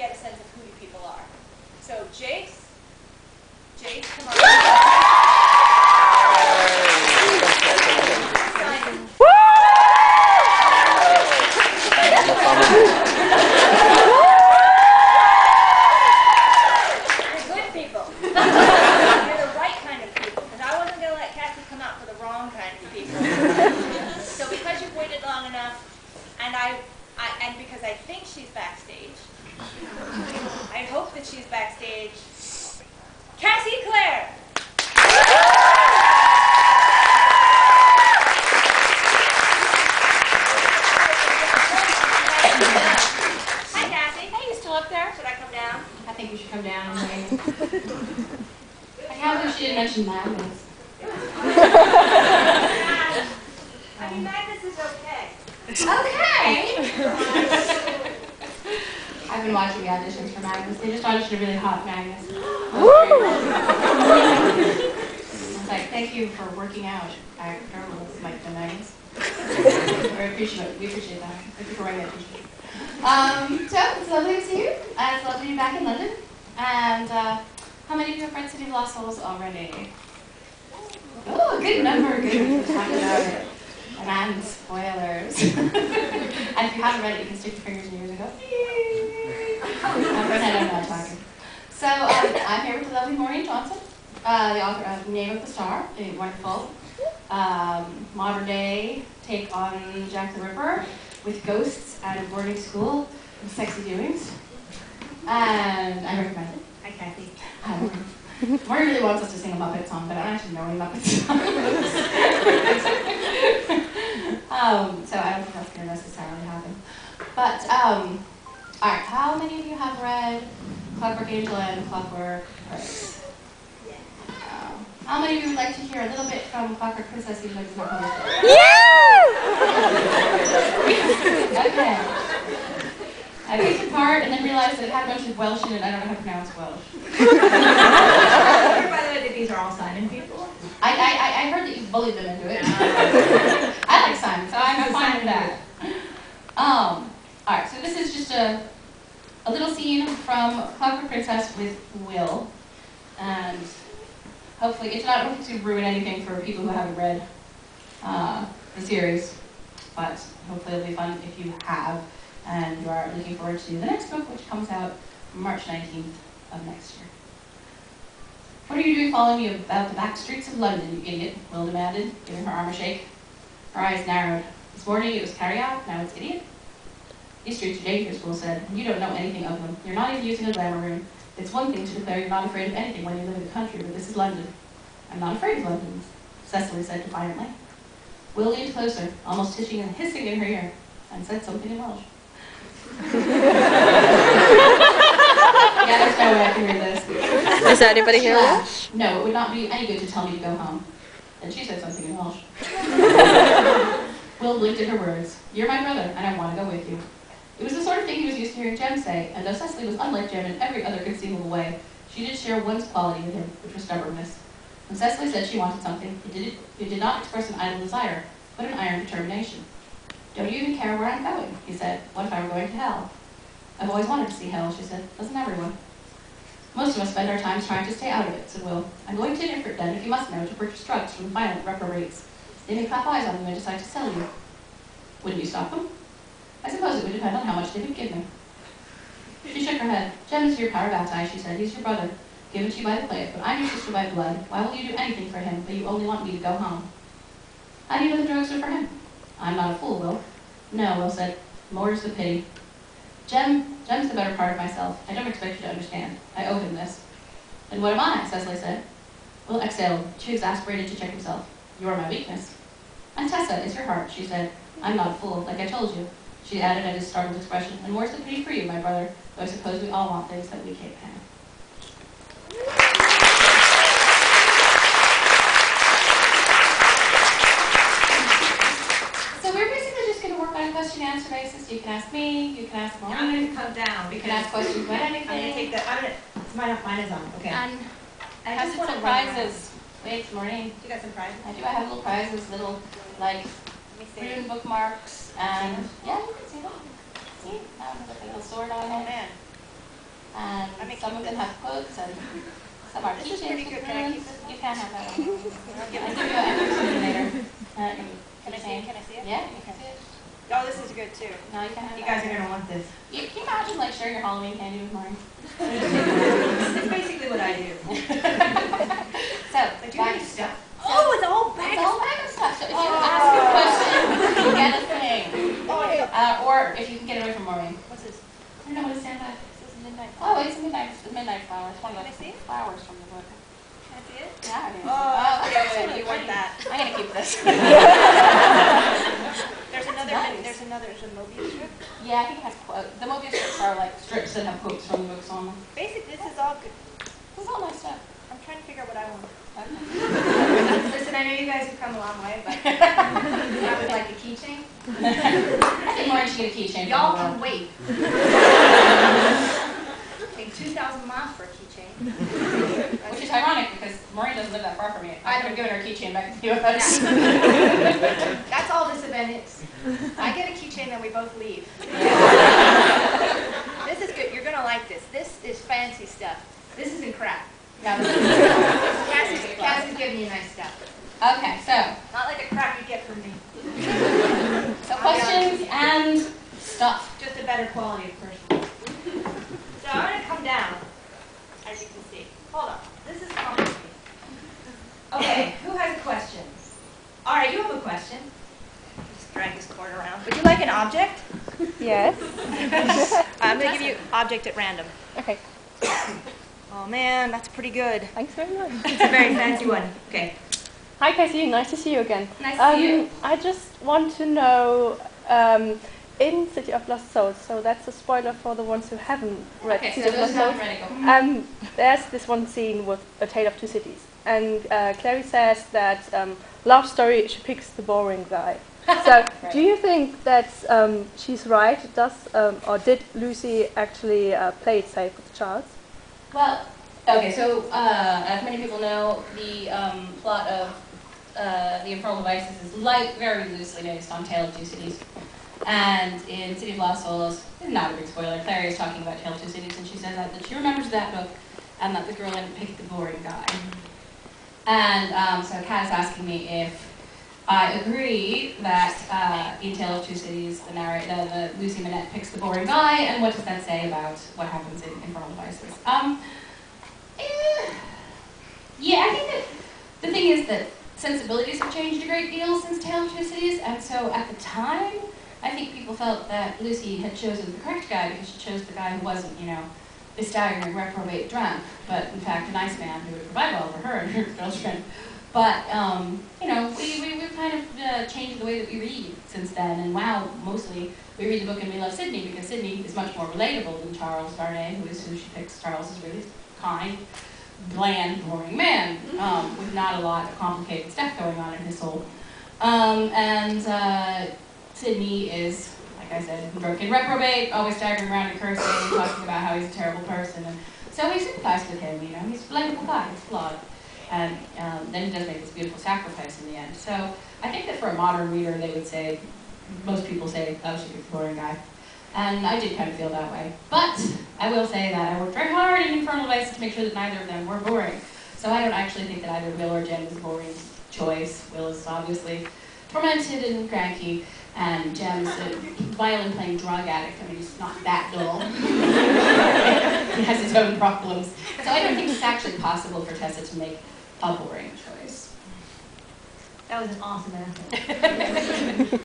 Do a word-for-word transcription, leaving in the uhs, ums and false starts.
get a sense of who you people are. So Jake's, Jake, come on. Simon. You're good people. You're the right kind of people, because I wasn't going to let Cassie come out for the wrong kind of people. So because you've waited long enough, and I, I and because I think she's backstage, I hope that she's backstage. Cassie Clare! Hi, Cassie. Hey, you still up there? Should I come down? I think you should come down. I can't believe she didn't mention Magnus. I mean, Magnus is okay. Okay! I've been watching the auditions for Magnus. They just auditioned a really hot Magnus. I was like, thank you for working out. I don't know if Mike the Magnus. I appreciate it. We appreciate that. Thank you for writing that picture. Um, so, it's lovely to see you. Uh, it's lovely to be back in London. And uh, how many of you are friends City of Lost Souls already? Oh, good number. Good number. And spoilers. And if you haven't read it, you can stick your fingers in yours and go, I'm not talking. So um, I'm here with the lovely Maureen Johnson, uh, the author of The Name of the Star, a wonderful um, modern day take on Jack the Ripper with ghosts at a boarding school and sexy doings. And I recommend it. Hi, Kathy. Um, Maureen really wants us to sing a Muppet song, but I don't actually know any Muppet songs. Um, so I don't think that's going to necessarily happen. But, um, all right, how many of you have read Clockwork Angel and Clockwork Heart? Yeah. Um, how many of you would like to hear a little bit from Clockwork Princess, even though it's not published? Yeah! Okay. I picked a part and then realized that it had a bunch of Welsh in it, and I don't know how to pronounce Welsh. I wonder, by the way, that these are all Simon people. I, I, I heard that you bullied them into it. I like Simon, so I'm fine with that. Um, all right, so this is just a, a little scene from Clockwork Princess with Will, and hopefully it's not going to ruin anything for people who haven't read uh, the series, but hopefully it'll be fun if you have, and you are looking forward to the next book, which comes out March nineteenth of next year. What are you doing following me about the back streets of London, you idiot? Will demanded, giving her arm a shake. Her eyes narrowed. This morning it was carry out, now it's idiot. These streets are dangerous, Will said. You don't know anything of them. You're not even using a glamour room. It's one thing to declare you're not afraid of anything when you live in the country, but this is London. I'm not afraid of London, Cecily said defiantly. Will leaned closer, almost hissing and hissing in her ear, and said something in Welsh. Yeah, there's no way I can read this. Is that anybody here Welsh? No, it would not be any good to tell me to go home. And she said something in Welsh. Will blinked at her words. You're my brother, and I want to go with you. It was the sort of thing he was used to hearing Jem say, and though Cecily was unlike Jem in every other conceivable way, she did share one quality with him, which was stubbornness. When Cecily said she wanted something, it did, it did not express an idle desire, but an iron determination. Don't you even care where I'm going, he said. What if I were going to hell? I've always wanted to see hell, she said. Doesn't everyone? Most of us spend our time trying to stay out of it, said Will. I'm going to an effort then, if you must know, to purchase drugs from violent reprobates. They may clap eyes on them and decide to sell you. Wouldn't you stop them? I suppose it would depend on how much they would give me. She shook her head. Jem is your parabati, she said. He's your brother, given to you by the plate, but I'm your sister by blood. Why will you do anything for him, but you only want me to go home? How do you know the drugs are for him? I'm not a fool, Will. No, Will said. More's the pity. Jem, Jem's the better part of myself. I don't expect you to understand. I owe him this. And what am I? Cecily said. Will exhaled, too exasperated to check himself. You are my weakness. And Tessa is your heart, she said. I'm not a fool, like I told you. She added at his startled expression. And more's the pity for you, my brother, though I suppose we all want things that we can't have. Answer basis. You can ask me. You can ask Maureen. I'm going to come down. You can ask questions about anything. I'm going to take that. I'm going to. Mine, mine is on. Okay. And I have some prizes. Wait, Maureen. You got some prizes? I do. I have little prizes, little like rune bookmarks, and yeah, you can see them. See, I have like a little sword on it. Oh man. And I some of them have cooks and some are this kitchens. Can I keep you can have that one. I'll give you an later. Uh, can I see it? Can I see it? Yeah, you can see it. Oh, this is good too. No, you can have You guys that. are going to want this. You, can you imagine like sharing your Halloween candy with Maureen? That's basically what I do. So, like, do you have stuff? Oh, it's a whole bag of stuff. It's a whole bag of stuff. So if you oh. ask a question, you can get a thing. Oh, yeah. Uh, or if you can get away from Maureen. What's this? I don't know what a sandbag is. Midnight flowers. Oh, it's midnight, midnight flowers. One of the flowers from the book. Can I see it? Yeah, I do. Oh, oh okay, yeah, yeah, you want that. I'm going to keep this. There's another, nice. there's another, there's a Mobius strip? Yeah, I think it has quotes. The Mobius strips are like strips that have quotes from the books on them. Basically, this is all good. This is all my stuff. I'm trying to figure out what I want. Okay. Listen, I know you guys have come a long way, but I would like a keychain. I think Maureen should get a keychain. Y'all can wait. two thousand miles for a keychain. Which is ironic because Maureen doesn't live that far from me. I could have given her a keychain back to the U S That's all this event is. I get a keychain and we both leave. This is good. You're going to like this. This is fancy stuff. This isn't crap. No, this isn't Cassie's, Cassie's giving you nice stuff. Okay, so. Not like the crap you get from me. So questions and stuff. Just a better quality of person. So I'm going to come down, as you can see. Hold on. This is complicated. Okay, who has a question? All right, you have a question. Just drag this cord around. Would you like an object? Yes. I'm going to give you object at random. Okay. Oh, man, that's pretty good. Thanks very much. It's a very fancy one. Okay. Hi, Cassie. Nice to see you again. Nice to um, see you. I just want to know... Um, in City of Lost Souls, so that's a spoiler for the ones who haven't read okay, City so of Lost Souls. Um, there's this one scene with A Tale of Two Cities, and uh, Clary says that um, love story, she picks the boring guy. So right. do you think that um, she's right? Does um, or did Lucy actually uh, play it safe with Charles? Well, okay, so uh, as many people know, the um, plot of uh, The Infernal Devices is like very loosely based on Tale of Two Cities. And in City of Lost Souls, it's not a big spoiler, Clary is talking about Tale of Two Cities, and she says that, that she remembers that book, and that the girl didn't pick the boring guy. And um, so Kat is asking me if I agree that uh, in Tale of Two Cities, the narrator, the, the Lucy Manette picks the boring guy, and what does that say about what happens in Infernal Devices? Um, eh, yeah, I think that the thing is that sensibilities have changed a great deal since Tale of Two Cities, and so at the time, I think people felt that Lucy had chosen the correct guy because she chose the guy who wasn't, you know, a staggering reprobate drunk, but in fact a nice man who would provide well for her and her girlfriend. But, um, you know, we, we, we've kind of uh, changed the way that we read since then, and wow, mostly we read the book and we love Sydney because Sydney is much more relatable than Charles Darnay, who is who she picks. Charles is really kind, bland, boring man um, with not a lot of complicated stuff going on in his soul. Um, and, uh, Sydney is, like I said, broken reprobate, always staggering around and cursing and talking about how he's a terrible person. And so we sympathize with him, you know, he's a relatable guy, he's flawed. And um, then he does make this beautiful sacrifice in the end. So I think that for a modern reader, they would say, most people say, oh, she's a boring guy. And I did kind of feel that way. But I will say that I worked very hard in Infernal Devices to make sure that neither of them were boring. So I don't actually think that either Will or Jen was boring choice. Will is obviously tormented and cranky. And Jem's a violin-playing drug addict. I mean, he's not that dull. He has his own problems. So I don't think it's actually possible for Tessa to make a boring choice. That was an awesome answer.